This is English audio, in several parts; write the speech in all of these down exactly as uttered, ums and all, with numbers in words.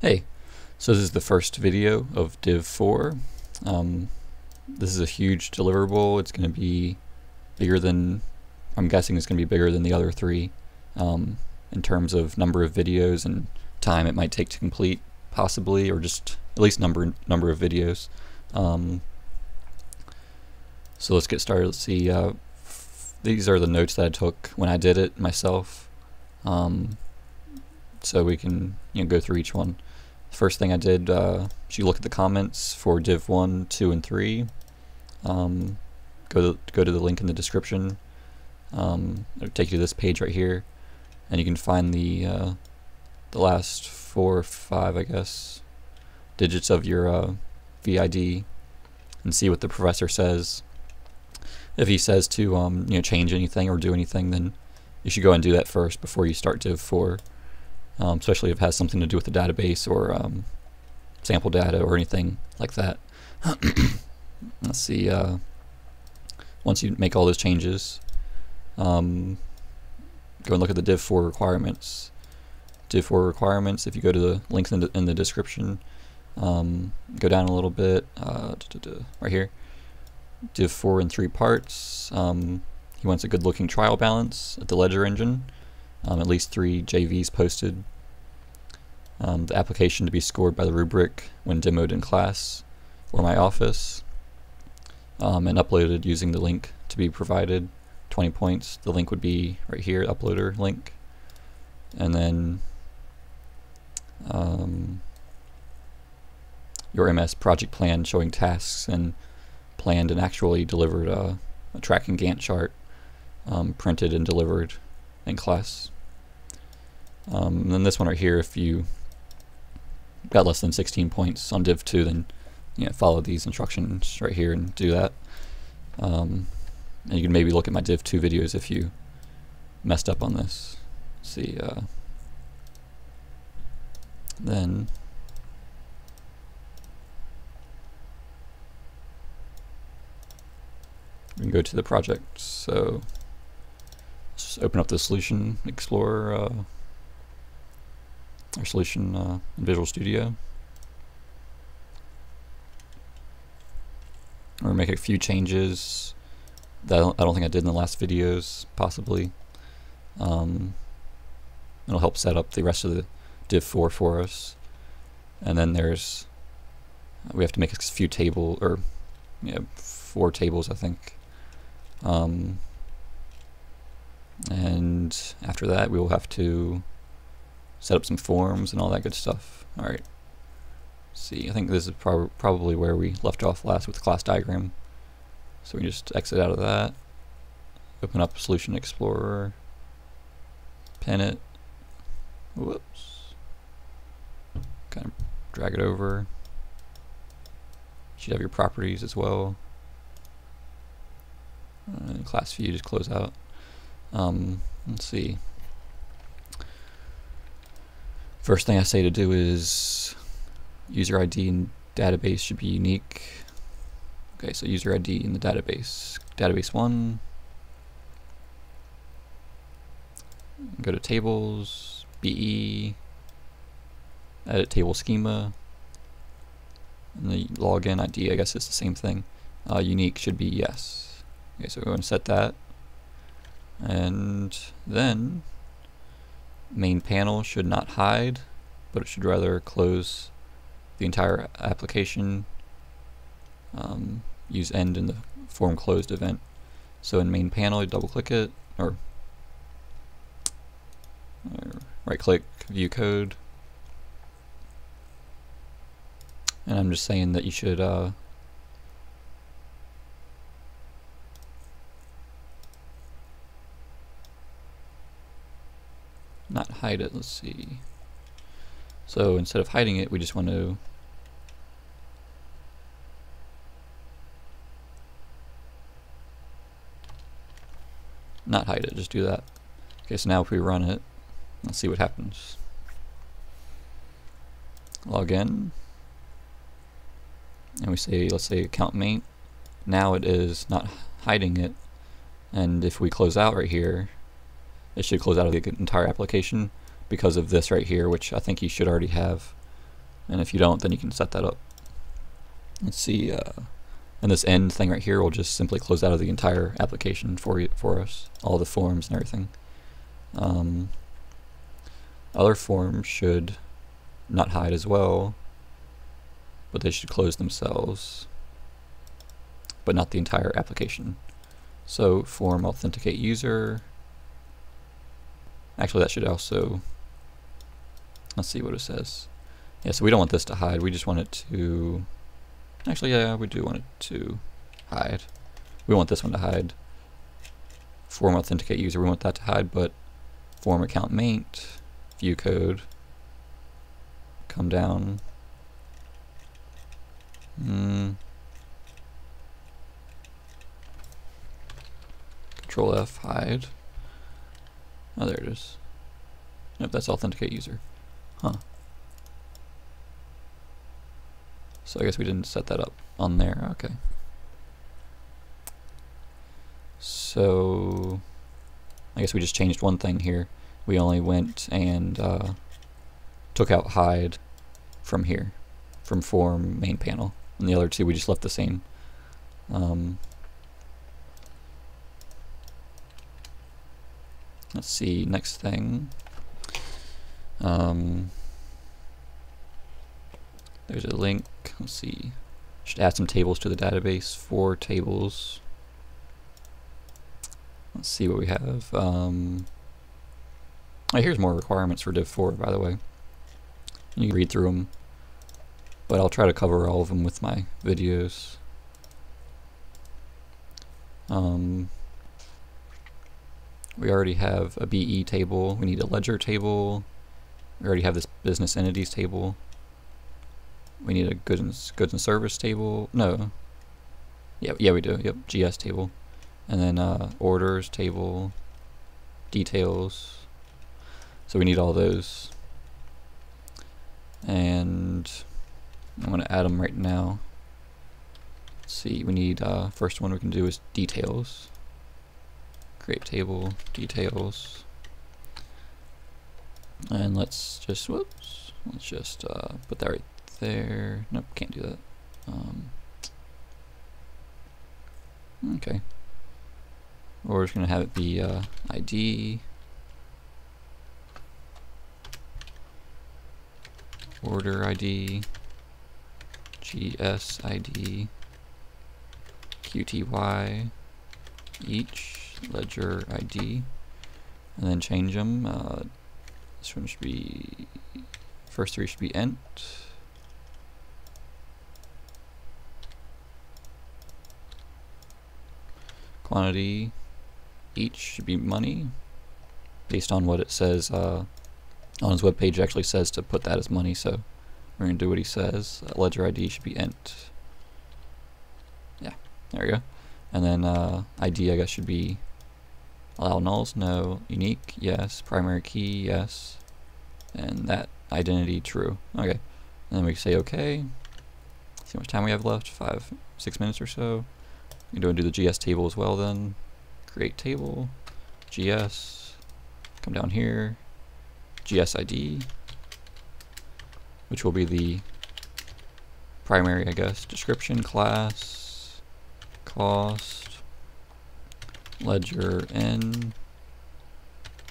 Hey, so this is the first video of Div four. Um, this is a huge deliverable. It's going to be bigger than, I'm guessing it's going to be bigger than the other three um, in terms of number of videos and time it might take to complete, possibly, or just at least number number of videos. Um, so let's get started. Let's see. Uh, these are the notes that I took when I did it myself. Um, so we can you know, go through each one. First thing I did, uh, you look at the comments for div one, two, and three. Um, go, to, go to the link in the description. Um, it'll take you to this page right here, and you can find the uh, the last four or five, I guess, digits of your uh, B I D and see what the professor says. If he says to um, you know change anything or do anything, then you should go and do that first before you start div four. Um, especially if it has something to do with the database or um, sample data or anything like that. Let's see, uh, once you make all those changes, um, go and look at the div four requirements. div four requirements, if you go to the links in the, in the description, um, go down a little bit, uh, da -da -da, right here, div four in three parts. Um, he wants a good looking trial balance at the ledger engine. Um, at least three J Vs posted, um, the application to be scored by the rubric when demoed in class or my office, um, and uploaded using the link to be provided, twenty points. The link would be right here, uploader link, and then um, your M S project plan showing tasks and planned and actually delivered, uh, a tracking Gantt chart, um, printed and delivered in class. Um, and then this one right here, if you got less than sixteen points on div two, then you know, follow these instructions right here and do that. Um, and you can maybe look at my div two videos if you messed up on this. Let's see, uh, then we can go to the project. So open up the Solution Explorer, uh, or Solution uh, in Visual Studio. Or make a few changes that I don't, I don't think I did in the last videos, possibly. Um, it'll help set up the rest of the div four for us. And then there's, we have to make a few table, or yeah, four tables, I think. Um, and after that we will have to set up some forms and all that good stuff. Alright, see, I think this is prob probably where we left off last with the class diagram, so we can just exit out of that, open up Solution Explorer, pin it, whoops, kind of drag it over. You should have your properties as well, and class view, just close out. Um, let's see. First thing I say to do is user I D and database should be unique. Okay, so user I D in the database. Database one. Go to tables, B E, edit table schema, and the login I D, I guess it's the same thing. Uh, unique should be yes. Okay, so go and set that. And then main panel should not hide, but it should rather close the entire application. Um, use end in the form closed event. So in main panel, you double click it, or, or right click, view code. And I'm just saying that you should uh, not hide it. Let's see. So instead of hiding it, we just want to not hide it, just do that. Okay, so now if we run it, let's see what happens. Log in, and we say, let's say account main. Now it is not hiding it, and if we close out right here, it should close out of the entire application because of this right here, which I think you should already have. and if you don't, then you can set that up. Let's see, uh, and this end thing right here will just simply close out of the entire application for you, for us, all the forms and everything. Um, other forms should not hide as well, but they should close themselves, but not the entire application. So form authenticate user. Actually, that should also, let's see what it says. Yeah, so we don't want this to hide. We just want it to, actually, yeah, we do want it to hide. We want this one to hide. Form authenticate user, we want that to hide, but form account maint, view code, come down. Mm. Control F, hide. Oh, there it is. Nope, that's authenticate user. Huh. So I guess we didn't set that up on there. Okay. So I guess we just changed one thing here. We only went and uh, took out hide from here, from form main panel, and the other two we just left the same. Um, let's see, next thing. Um, there's a link. Let's see. Should add some tables to the database. Four tables. Let's see what we have. Um, oh, here's more requirements for div four, by the way. You can read through them, but I'll try to cover all of them with my videos. Um, we already have a B E table. We need a ledger table. We already have this business entities table. We need a goods and, goods and service table. No. Yeah, yeah, we do. Yep, G S table. And then uh, orders table, details. So we need all those. And I'm going to add them right now. Let's see, we need, uh, first one we can do is details. Create table, details. And let's just, whoops, let's just uh, put that right there. Nope, can't do that. Um, okay. Or we're just going to have it be uh, I D. Order I D. G S I D. Q T Y. Each. Ledger I D. And then change them. Uh, this one should be, first three should be ent. Quantity. Each should be money, based on what it says uh, on his webpage. It actually says to put that as money, so we're going to do what he says. Uh, ledger I D should be ent. Yeah, there we go. And then uh, I D, I guess, should be allow nulls, no, unique, yes, primary key, yes, and that identity, true. Okay, and then we say okay. See how much time we have left, five, six minutes or so. We're going to do the G S table as well then. Create table, G S, come down here, G S I D, which will be the primary, I guess, description, class, cost, ledger in,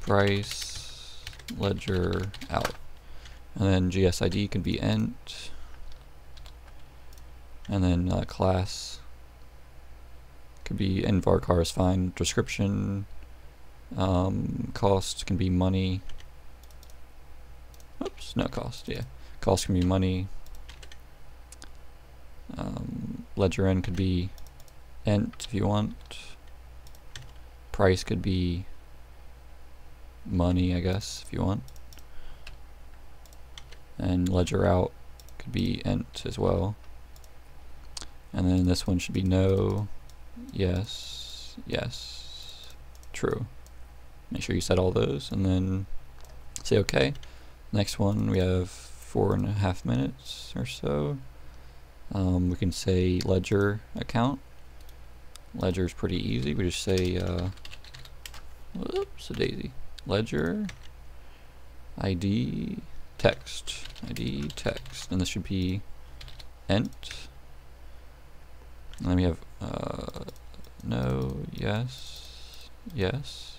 price, ledger out. And then G S I D can be int, and then uh, class could be nvarchar is fine, description, um, cost can be money, oops, no cost, yeah, cost can be money, um, ledger end could be ent if you want, price could be money, I guess, if you want, and ledger out could be ent as well, and then this one should be no, yes, yes, true. Make sure you set all those and then say okay. Next one, we have four and a half minutes or so. Um, we can say ledger account. Ledger is pretty easy. We just say, uh, whoops, a daisy. Ledger, I D, text, I D text, and this should be int. And then we have uh, no, yes, yes,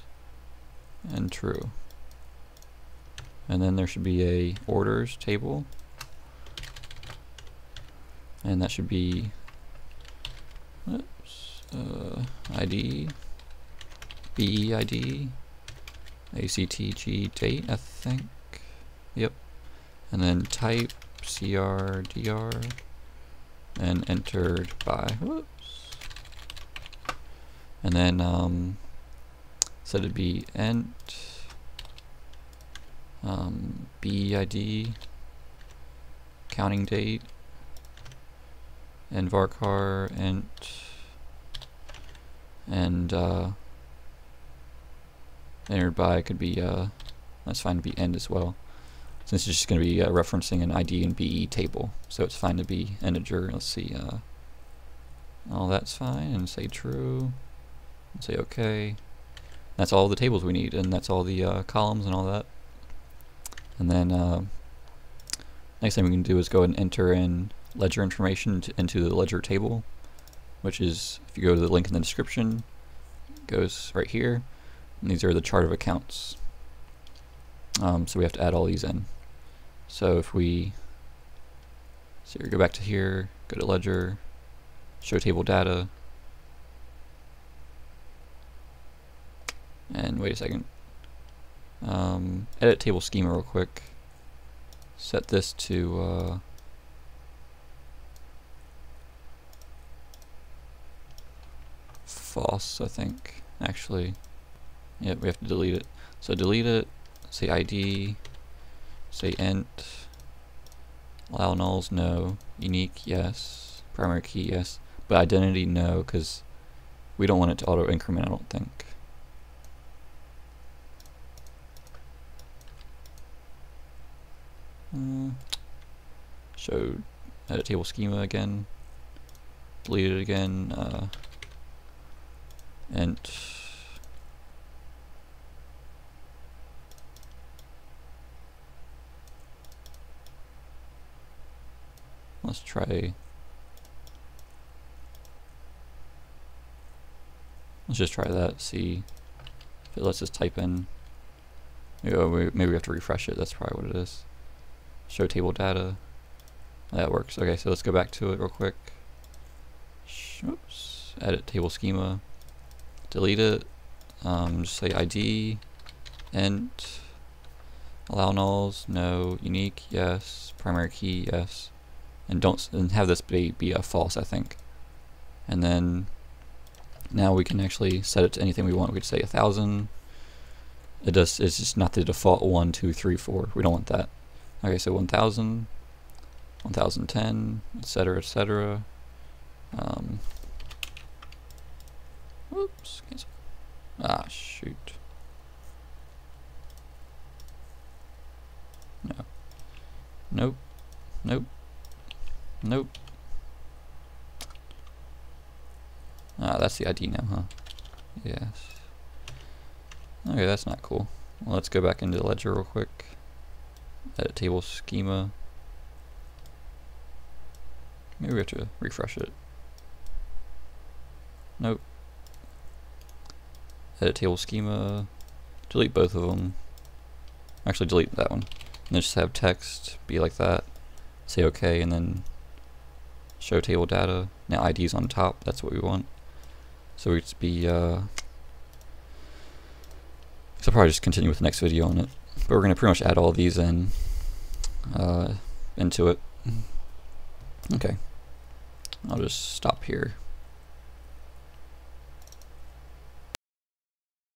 and true. And then there should be a orders table, and that should be oops, uh, I D, B E I D, A C T G date, I think. Yep. And then type C R D R and entered by. Whoops. And then um, set it be int um, B I D counting date nvarchar int and uh, entered by could be uh, that's fine to be end as well. Since it's just going to be uh, referencing an I D and B E table, so it's fine to be integer. Let's see, uh, all that's fine, and say true, and say okay. That's all the tables we need, and that's all the uh, columns and all that. And then uh, next thing we can do is go ahead and enter in ledger information to, into the ledger table, which is, if you go to the link in the description, it goes right here, and these are the chart of accounts. Um, so we have to add all these in. So if we so we go back to here, go to ledger, show table data, and wait a second, um, edit table schema real quick, set this to uh, false, I think, actually. Yep, we have to delete it. So delete it. Say I D, say int, allow nulls, no, unique, yes, primary key, yes, but identity, no, because we don't want it to auto increment, I don't think. Mm. So, edit table schema again, delete it again, uh, int, let's try, let's just try that, see if it lets us type in. Oh, we, maybe we have to refresh it, that's probably what it is. Show table data, that works. Okay, so let's go back to it real quick. Oops. Edit table schema, delete it, um, just say I D, int, allow nulls, no, unique, yes, primary key, yes. And don't and have this be, be a false, I think. And then now we can actually set it to anything we want. We could say a thousand. It does. It's just not the default one, two, three, four. We don't want that. Okay, so one thousand, one thousand ten, et cetera, et cetera. Um, whoops. Cancel. Ah, shoot. No. Nope. Nope. Nope. Ah, that's the I D now, huh? Yes. Okay, that's not cool. Well, let's go back into the ledger real quick. Edit table schema. Maybe we have to refresh it. Nope. Edit table schema. Delete both of them. Actually, delete that one. And then just have text be like that. Say OK, and then show table data. Now I D's on top, that's what we want. So it's be uh so I'll probably just continue with the next video on it. But we're gonna pretty much add all these in uh into it. Okay. I'll just stop here.